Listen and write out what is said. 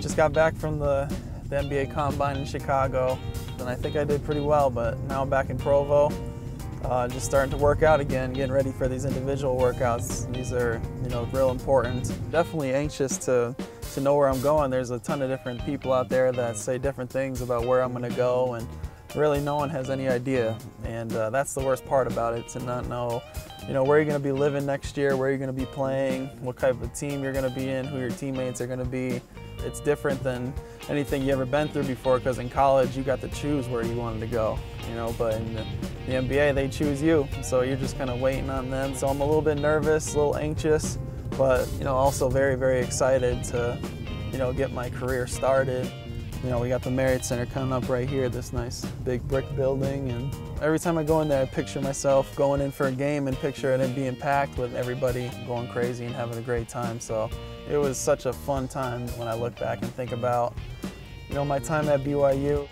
Just got back from the NBA Combine in Chicago, and I think I did pretty well, but now I'm back in Provo, just starting to work out again, getting ready for these individual workouts. These are, you know, real important. Definitely anxious to know where I'm going. There's a ton of different people out there that say different things about where I'm going to go, and really no one has any idea, and that's the worst part about it, to not know, you know, where you're going to be living next year, where you're going to be playing, what type of team you're going to be in, who your teammates are going to be. It's different than anything you ever been through before, because in college you got to choose where you wanted to go, you know, but in the NBA they choose you, so you're just kind of waiting on them. So I'm a little bit nervous, a little anxious, but, you know, also very, very excited to, you know, get my career started. You know, we got the Marriott Center coming up right here, this nice big brick building, and every time I go in there I picture myself going in for a game and picture it being packed with everybody going crazy and having a great time. So it was such a fun time when I look back and think about, you know, my time at BYU.